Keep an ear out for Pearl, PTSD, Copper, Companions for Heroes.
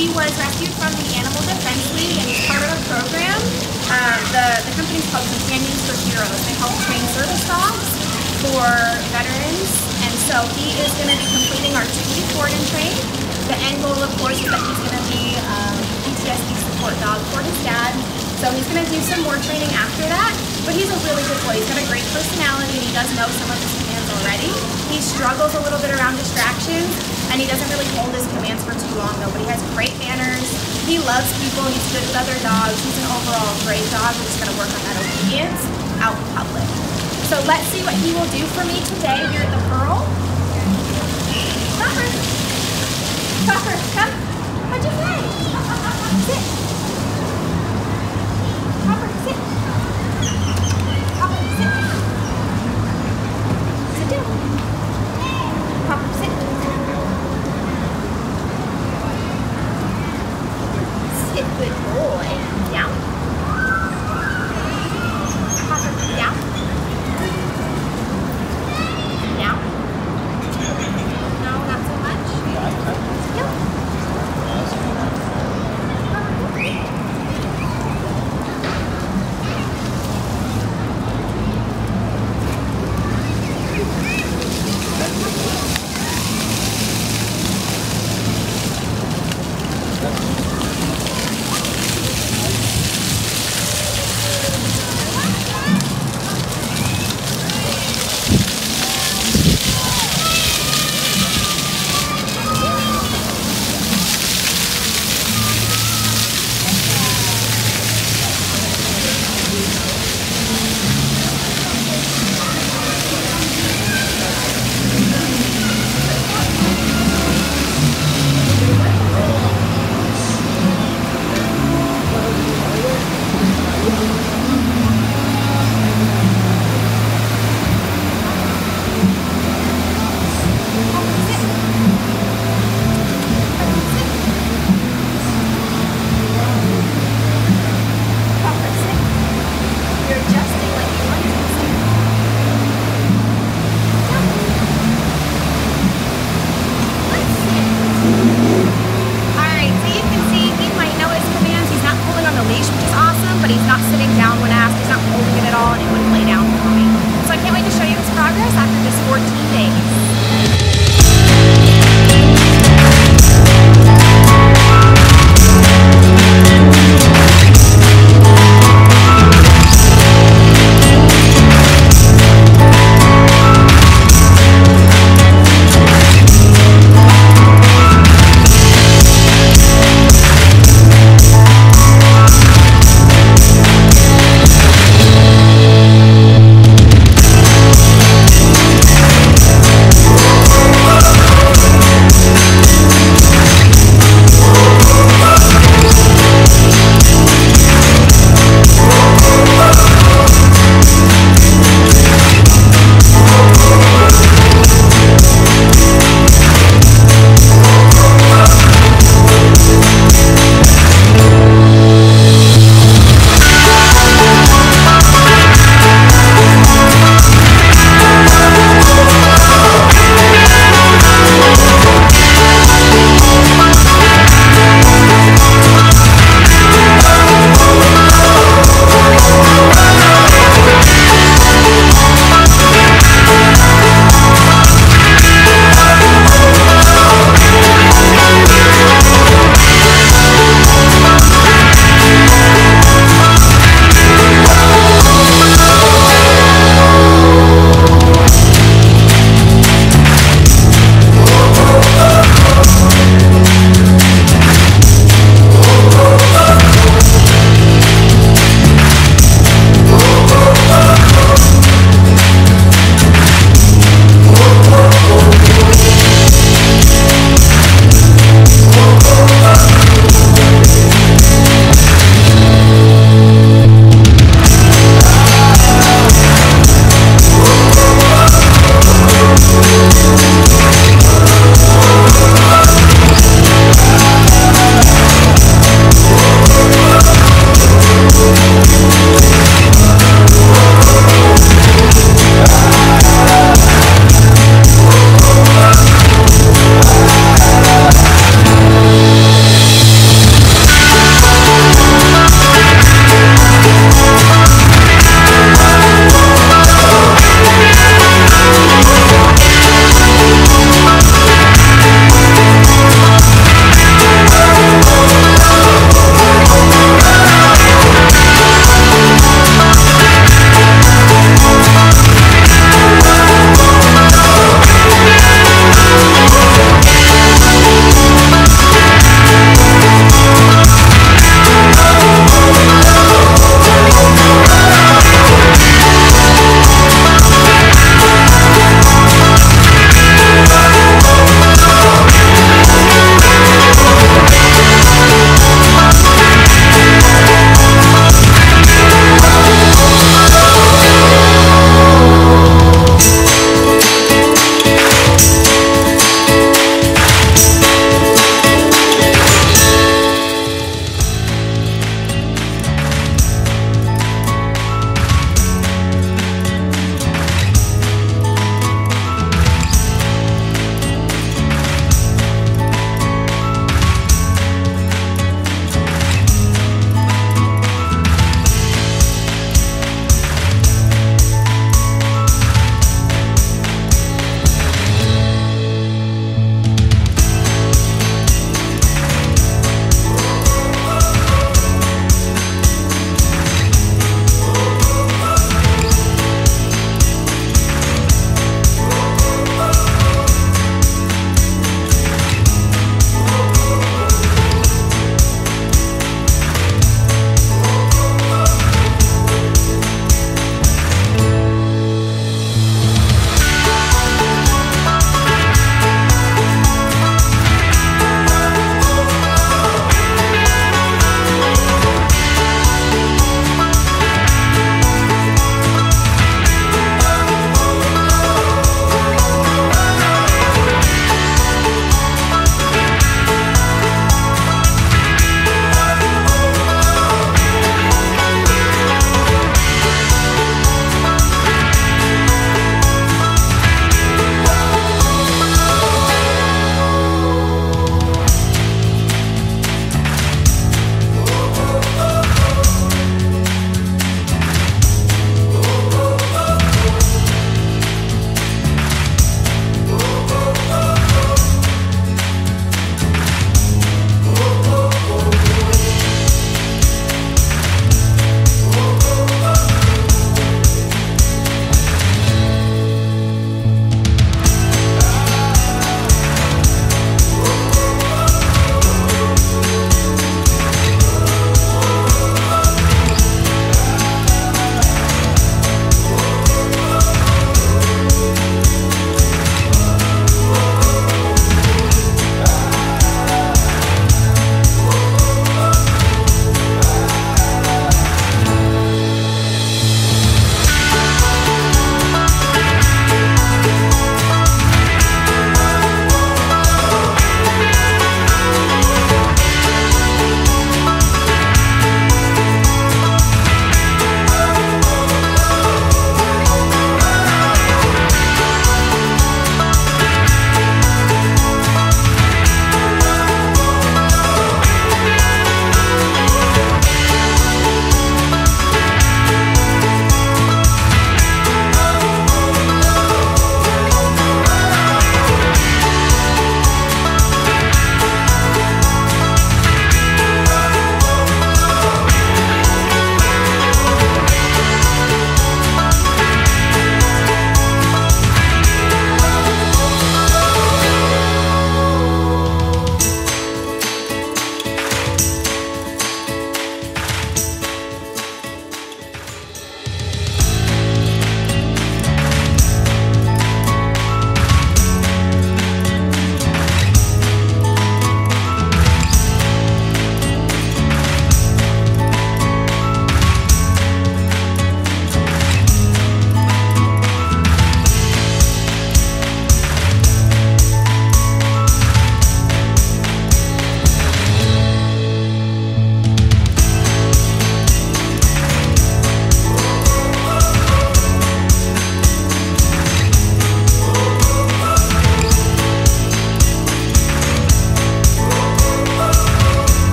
He was rescued from the Animal Defense League and he's part of a program. The company's called Companions for Heroes. They help train service dogs for veterans. And so he is going to be completing our 2-week board and train. The end goal, of course, is that he's going to be PTSD support dog for his dad. So he's going to do some more training after that, but he's a really good boy. He's got a great personality and he does know some of his commands already. He struggles a little bit around distractions and he doesn't really hold his commands for too long though, but he has great manners. He loves people, he's good with other dogs. He's an overall great dog. We're just going to work on that obedience out in public. So let's see what he will do for me today here at the Pearl. Copper! Copper, come! What'd you say? Sit! Down.